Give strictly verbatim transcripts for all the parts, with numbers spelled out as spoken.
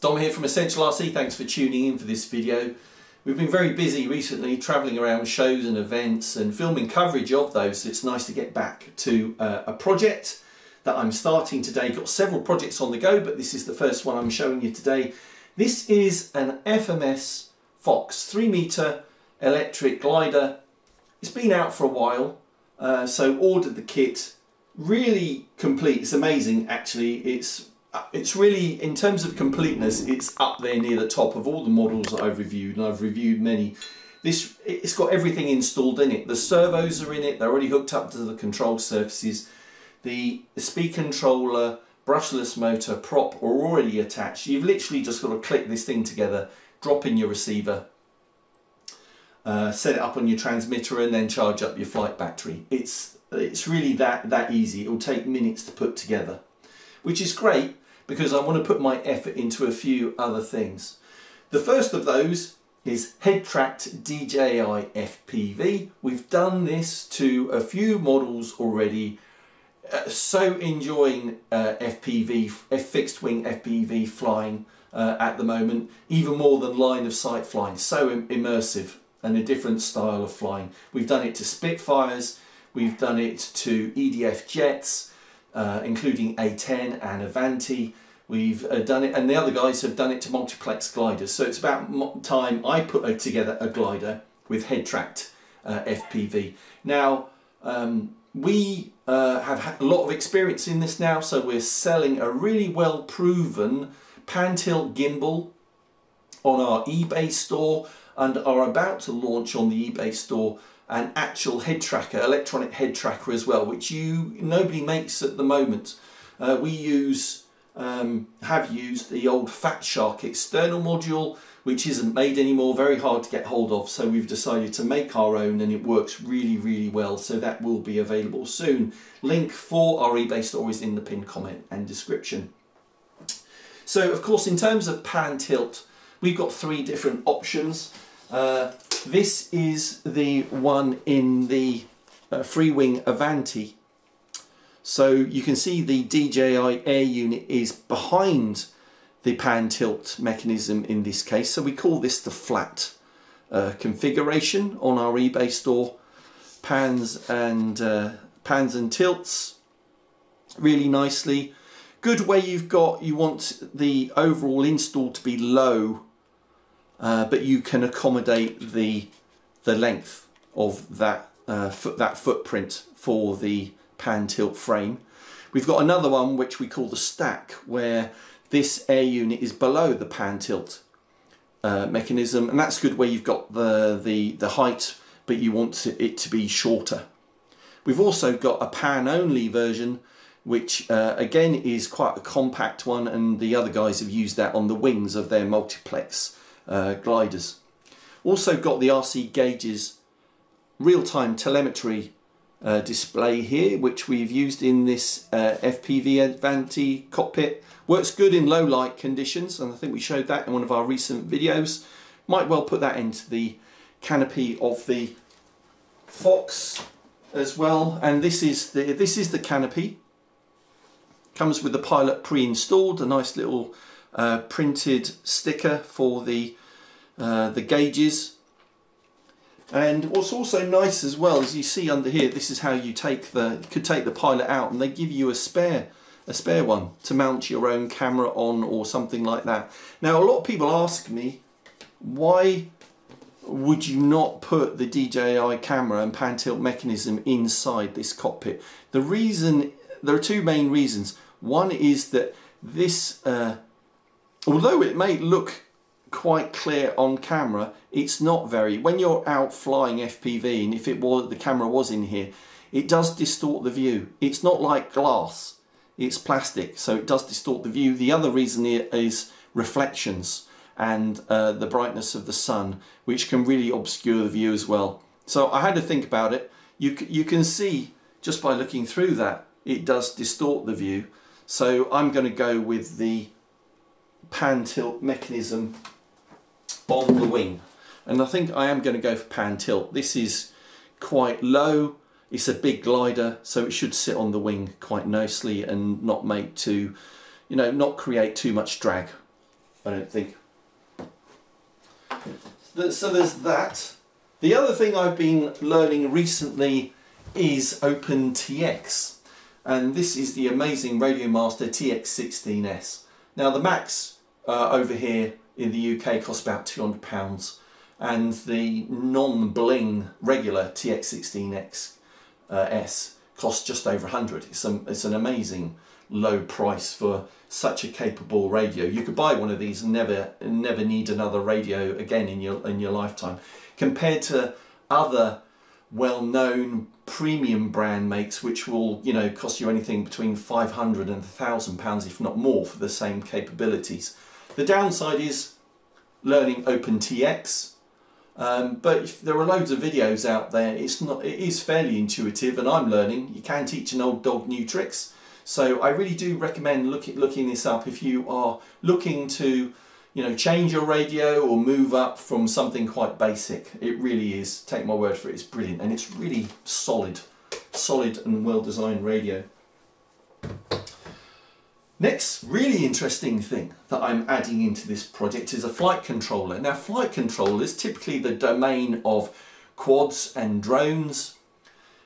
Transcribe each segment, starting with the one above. Dom here from Essential R C, thanks for tuning in for this video. We've been very busy recently travelling around shows and events and filming coverage of those, so it's nice to get back to uh, a project that I'm starting today. Got several projects on the go, but this is the first one I'm showing you today. This is an F M S Fox three metre electric glider. It's been out for a while, uh, so ordered the kit, really complete. It's amazing actually. It's It's really, in terms of completeness, it's up there near the top of all the models that I've reviewed, and I've reviewed many. This, it's got everything installed in it. The servos are in it, they're already hooked up to the control surfaces. The speed controller, brushless motor, prop are already attached. You've literally just got to click this thing together, drop in your receiver, uh, set it up on your transmitter, and then charge up your flight battery. It's, it's really that, that easy. It'll take minutes to put together, which is great because I want to put my effort into a few other things. The first of those is head-tracked D J I F P V. We've done this to a few models already. Uh, so enjoying uh, F P V, fixed wing F P V flying uh, at the moment, even more than line of sight flying. So im immersive and a different style of flying. We've done it to Spitfires, we've done it to E D F jets, Uh, including A ten and Avanti. We've uh, done it, and the other guys have done it to Multiplex gliders. So it's about time I put a, together a glider with head-tracked uh, F P V. Now, um, we uh, have had a lot of experience in this now, so we're selling a really well-proven pan-tilt gimbal on our eBay store, and are about to launch on the eBay store an actual head tracker, electronic head tracker as well, which you nobody makes at the moment. Uh, we use, um, have used the old Fat Shark external module, which isn't made anymore, very hard to get hold of, so we've decided to make our own, and it works really, really well, so that will be available soon. Link for our eBay store is in the pinned comment and description. So, of course, in terms of pan tilt, we've got three different options. Uh, This is the one in the uh, free wing Avanti. So you can see the D J I air unit is behind the pan tilt mechanism in this case. So we call this the flat uh, configuration on our eBay store. Pans and, uh, pans and tilts really nicely. Good where you've got, you want the overall install to be low, Uh, but you can accommodate the the length of that uh, fo that footprint for the pan tilt frame. We've got another one which we call the stack, where this air unit is below the pan tilt uh, mechanism, and that's good where you've got the the the height, but you want to, it to be shorter. We've also got a pan only version, which uh, again is quite a compact one, and the other guys have used that on the wings of their Multiplex Uh, gliders. Also got the R C gauges real-time telemetry uh, display here, which we've used in this uh, F P V Avanti cockpit. Works good in low light conditions, and I think we showed that in one of our recent videos. Might well put that into the canopy of the Fox as well. And this is the this is the canopy. Comes with the pilot pre-installed, a nice little Uh, printed sticker for the uh, the gauges. And what's also nice as well, as you see under here, this is how you take the could take the pilot out, and they give you a spare a spare one to mount your own camera on or something like that. Now, a lot of people ask me, why would you not put the D J I camera and pan tilt mechanism inside this cockpit? The reason, there are two main reasons. One is that this uh, although it may look quite clear on camera, it's not very. When you're out flying F P V, and if it was, the camera was in here, it does distort the view. It's not like glass, it's plastic, so it does distort the view. The other reason is reflections and uh, the brightness of the sun, which can really obscure the view as well. So I had to think about it. You, you can see, just by looking through that, it does distort the view. So I'm going to go with the pan tilt mechanism on the wing, and I think I am going to go for pan tilt. This is quite low, it's a big glider, so it should sit on the wing quite nicely and not make too, you know, not create too much drag I don't think. So there's that. The other thing I've been learning recently is OpenTX, and this is the amazing RadioMaster T X sixteen S. Now the Max uh, over here in the U K costs about two hundred pounds, and the non-bling regular T X sixteen S uh, costs just over one hundred. It's, a, it's an amazing low price for such a capable radio. You could buy one of these and never, never need another radio again in your, in your lifetime. Compared to other well-known premium brand makes, which will, you know, cost you anything between five hundred pounds and one thousand pounds, if not more, for the same capabilities. The downside is learning OpenTX, um, but if there are loads of videos out there, it's not, it is fairly intuitive, and I'm learning. You can teach an old dog new tricks. So I really do recommend look at, looking this up if you are looking to, you know, change your radio or move up from something quite basic. It really is, take my word for it, it's brilliant, and it's really solid, solid and well-designed radio. Next really interesting thing that I'm adding into this project is a flight controller. Now flight controller is typically the domain of quads and drones,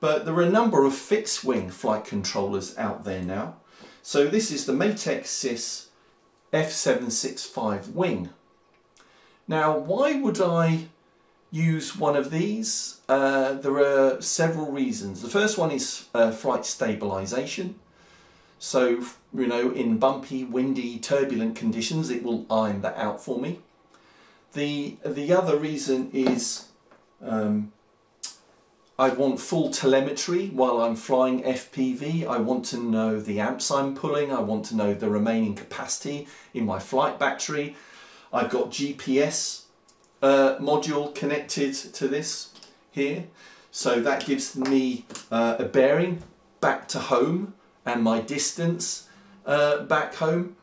but there are a number of fixed wing flight controllers out there now. So this is the Matek F seven sixty-five wing. Now why would I use one of these? Uh, there are several reasons. The first one is uh, flight stabilization. So, you know, in bumpy, windy, turbulent conditions, it will iron that out for me. The, the other reason is um, I want full telemetry while I'm flying F P V. I want to know the amps I'm pulling. I want to know the remaining capacity in my flight battery. I've got G P S uh, module connected to this here. So that gives me uh, a bearing back to home and my distance uh, back home.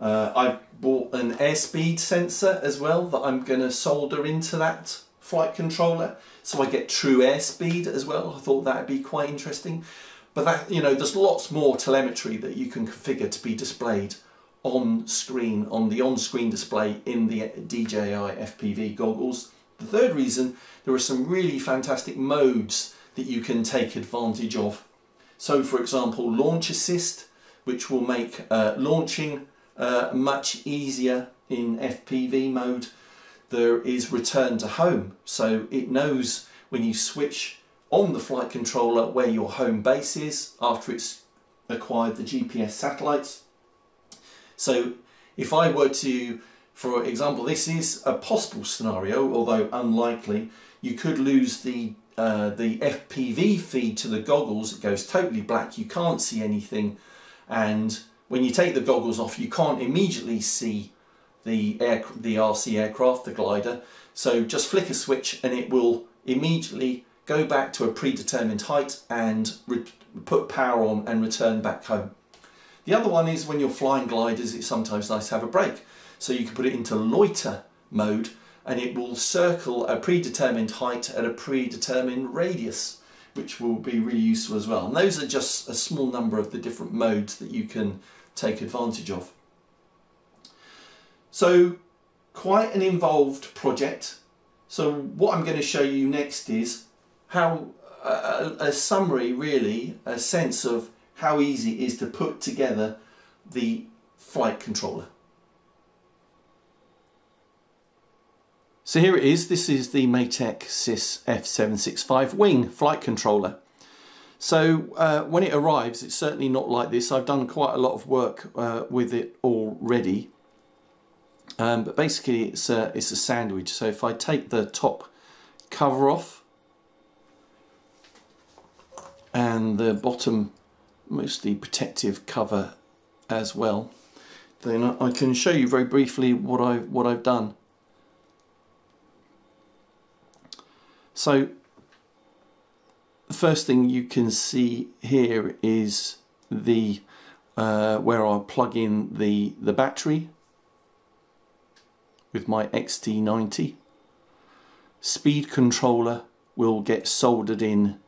Uh, I've bought an airspeed sensor as well that I'm going to solder into that flight controller, so I get true airspeed as well. I thought that would be quite interesting. But that, you know, there's lots more telemetry that you can configure to be displayed on screen, on the on-screen display in the D J I F P V goggles. The third reason, there are some really fantastic modes that you can take advantage of. So for example, launch assist, which will make uh, launching uh, much easier in F P V mode. There is return to home, so it knows when you switch on the flight controller where your home base is after it's acquired the G P S satellites. So if I were to, for example, this is a possible scenario, although unlikely, you could lose the Uh, the F P V feed to the goggles. It goes totally black, you can't see anything, and when you take the goggles off you can't immediately see the, air, the R C aircraft, the glider, so just flick a switch and it will immediately go back to a predetermined height and put power on and return back home. The other one is when you're flying gliders, it's sometimes nice to have a break, so you can put it into loiter mode and it will circle a predetermined height at a predetermined radius, which will be really useful as well. And those are just a small number of the different modes that you can take advantage of. So quite an involved project. So what I'm going to show you next is how uh, a summary, really, a sense of how easy it is to put together the flight controller. So here it is, this is the Matek F seven sixty-five wing flight controller. So uh, when it arrives, it's certainly not like this. I've done quite a lot of work uh, with it already. Um, but basically it's a, it's a sandwich. So if I take the top cover off and the bottom mostly protective cover as well, then I can show you very briefly what I've, what I've done. So the first thing you can see here is the uh, where I'll plug in the, the battery with my X T ninety. Speed controller will get soldered in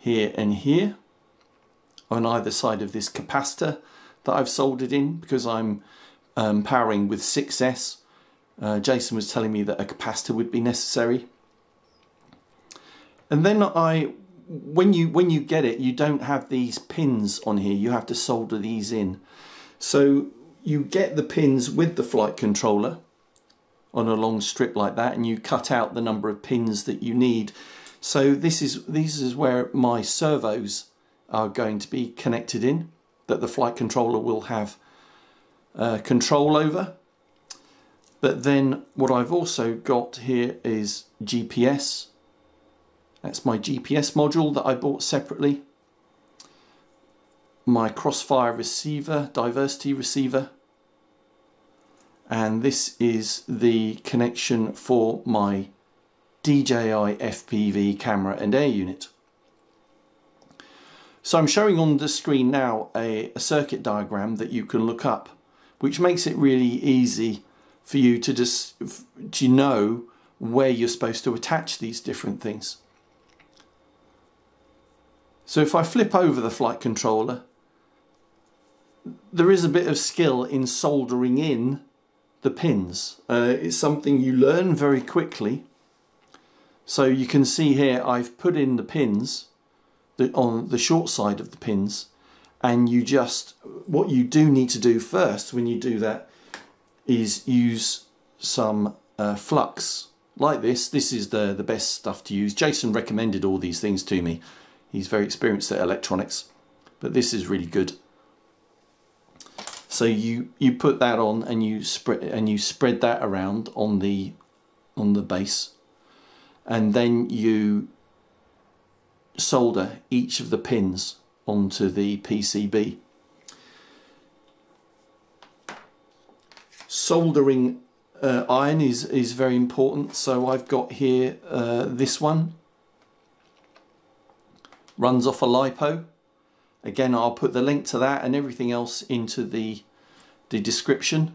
here and here on either side of this capacitor that I've soldered in, because I'm um, powering with six S. Uh, Jason was telling me that a capacitor would be necessary. And then I, when you when you get it, you don't have these pins on here. You have to solder these in. So you get the pins with the flight controller on a long strip like that, and you cut out the number of pins that you need. So this is this is where my servos are going to be connected in, that the flight controller will have uh, control over. But then what I've also got here is G P S. That's my G P S module that I bought separately. My Crossfire receiver, diversity receiver. And this is the connection for my D J I F P V camera and air unit. So I'm showing on the screen now a, a circuit diagram that you can look up, which makes it really easy for you to just to know where you're supposed to attach these different things. So if I flip over the flight controller, there is a bit of skill in soldering in the pins. Uh, it's something you learn very quickly. So you can see here I've put in the pins the, on the short side of the pins, and you just, what you do need to do first when you do that is use some uh, flux like this. This is the, the best stuff to use. Jason recommended all these things to me. He's very experienced at electronics, but this is really good. So you you put that on and you spread and you spread that around on the on the base, and then you solder each of the pins onto the P C B. Soldering uh, iron is is very important. So I've got here uh, this one runs off a LiPo. Again, I'll put the link to that and everything else into the, the description,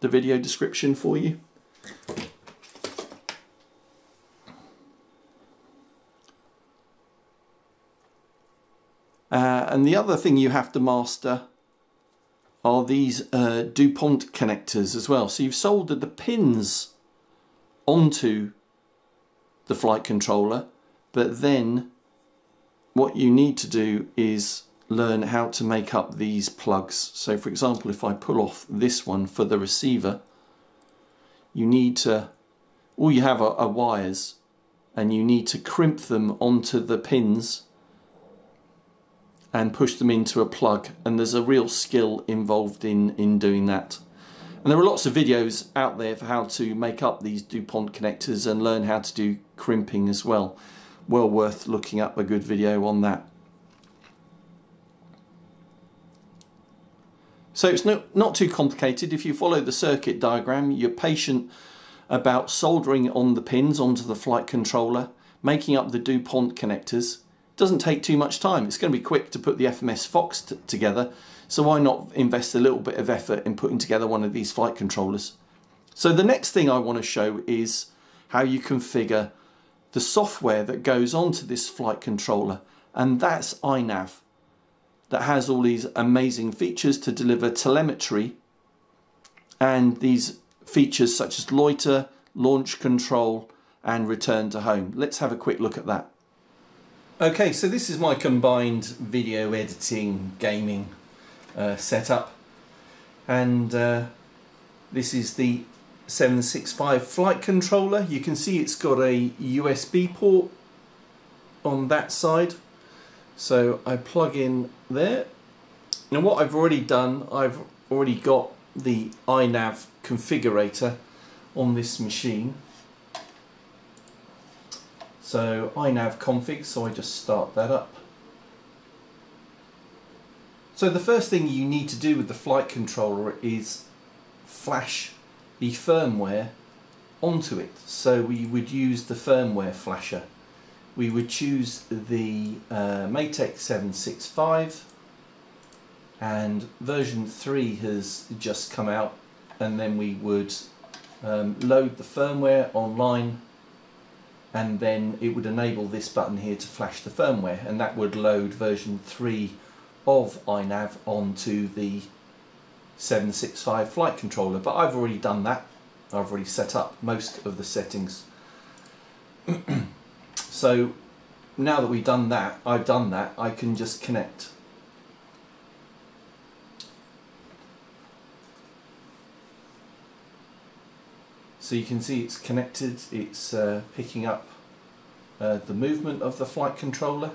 the video description for you. Uh, and the other thing you have to master are these uh, DuPont connectors as well. So you've soldered the pins onto the flight controller, but then what you need to do is learn how to make up these plugs. So for example, if I pull off this one for the receiver, you need to, all you have are, are wires, and you need to crimp them onto the pins and push them into a plug. And there's a real skill involved in, in doing that. And there are lots of videos out there for how to make up these DuPont connectors and learn how to do crimping as well. Well worth looking up a good video on that. So it's no, not too complicated. If you follow the circuit diagram, you're patient about soldering on the pins onto the flight controller, making up the DuPont connectors. It doesn't take too much time. It's going to be quick to put the F M S Fox together, so why not invest a little bit of effort in putting together one of these flight controllers? So the next thing I want to show is how you configure the software that goes onto this flight controller, and that's iNav, that has all these amazing features to deliver telemetry, and these features such as loiter, launch control and return to home. Let's have a quick look at that. Okay, so this is my combined video editing gaming uh, setup, and uh, this is the seven sixty-five flight controller. You can see it's got a U S B port on that side, so I plug in there. Now what I've already done, I've already got the iNav configurator on this machine. So iNav config, so I just start that up. So the first thing you need to do with the flight controller is flash the firmware onto it. So we would use the firmware flasher. We would choose the uh, Matek seven sixty-five, and version three has just come out, and then we would um, load the firmware online, and then it would enable this button here to flash the firmware, and that would load version three of iNav onto the seven sixty-five flight controller, but I've already done that. I've already set up most of the settings. So now that we've done that, I've done that, I can just connect. So you can see it's connected, it's uh, picking up uh, the movement of the flight controller,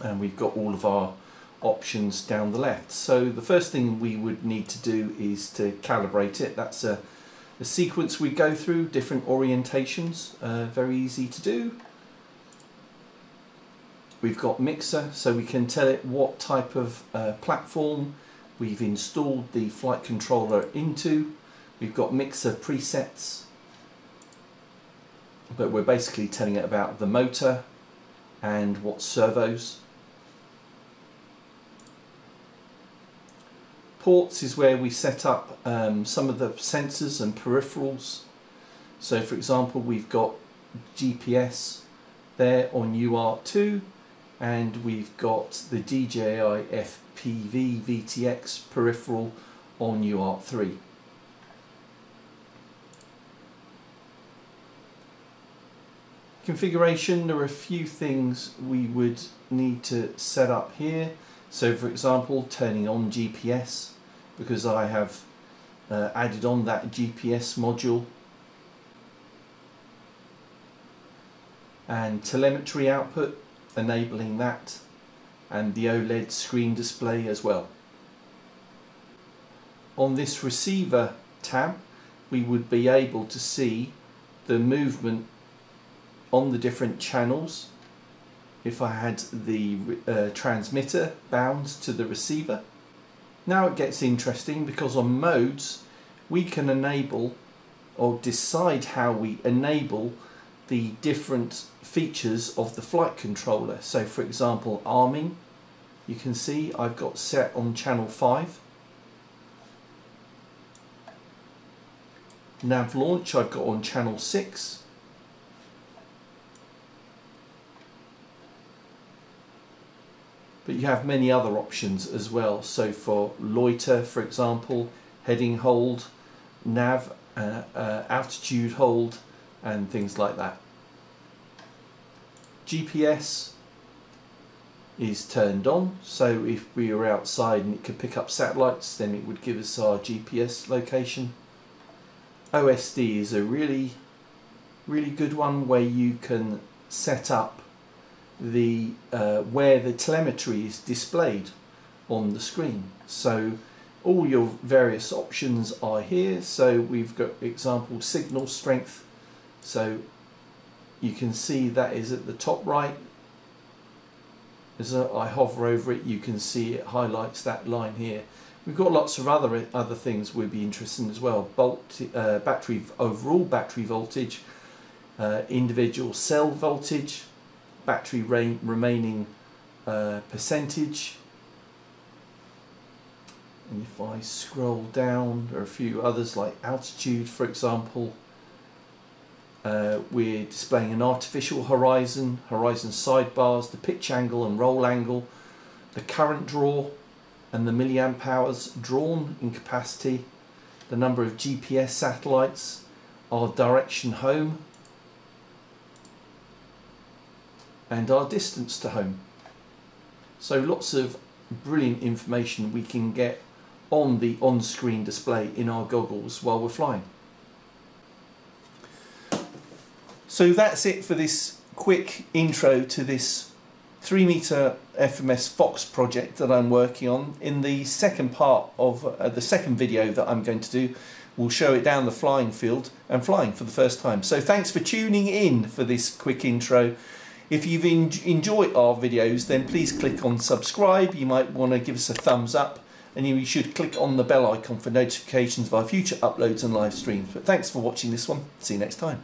and we've got all of our options down the left. So the first thing we would need to do is to calibrate it. That's a, a sequence we go through, different orientations, uh, very easy to do. We've got mixer, so we can tell it what type of uh, platform we've installed the flight controller into. We've got mixer presets, but we're basically telling it about the motor and what servos. Ports is where we set up um, some of the sensors and peripherals. So for example, we've got G P S there on U A R two, and we've got the D J I F P V V T X peripheral on U A R three. Configuration, there are a few things we would need to set up here. So for example, turning on G P S, because I have uh, added on that G P S module. And telemetry output, enabling that, and the OLED screen display as well. On this receiver tab, we would be able to see the movement on the different channels. If I had the uh, transmitter bound to the receiver. Now it gets interesting, because on modes we can enable or decide how we enable the different features of the flight controller. So for example, arming, you can see I've got set on channel five. Nav launch I've got on channel six. But you have many other options as well. So for loiter, for example, heading hold, nav, uh, uh, altitude hold, and things like that. G P S is turned on, so if we were outside and it could pick up satellites, then it would give us our G P S location. O S D is a really, really good one where you can set up the uh, where the telemetry is displayed on the screen. So all your various options are here. So we've got example signal strength, so you can see that is at the top right. As I hover over it, you can see it highlights that line here. We've got lots of other other things we'd be interested in as well. Bolt, uh, battery overall battery voltage, uh, individual cell voltage, battery re remaining uh, percentage, and if I scroll down, there are a few others like altitude, for example. Uh, we're displaying an artificial horizon, horizon sidebars, the pitch angle and roll angle, the current draw, and the milliamp hours drawn in capacity, the number of G P S satellites, our direction home, and our distance to home. So lots of brilliant information we can get on the on-screen display in our goggles while we're flying. So that's it for this quick intro to this three meter F M S Fox project that I'm working on. In the second part of uh, the second video that I'm going to do, we'll show it down the flying field and flying for the first time. So thanks for tuning in for this quick intro. If you've enjoyed our videos, then please click on subscribe. You might want to give us a thumbs up, and you should click on the bell icon for notifications of our future uploads and live streams. But thanks for watching this one. See you next time.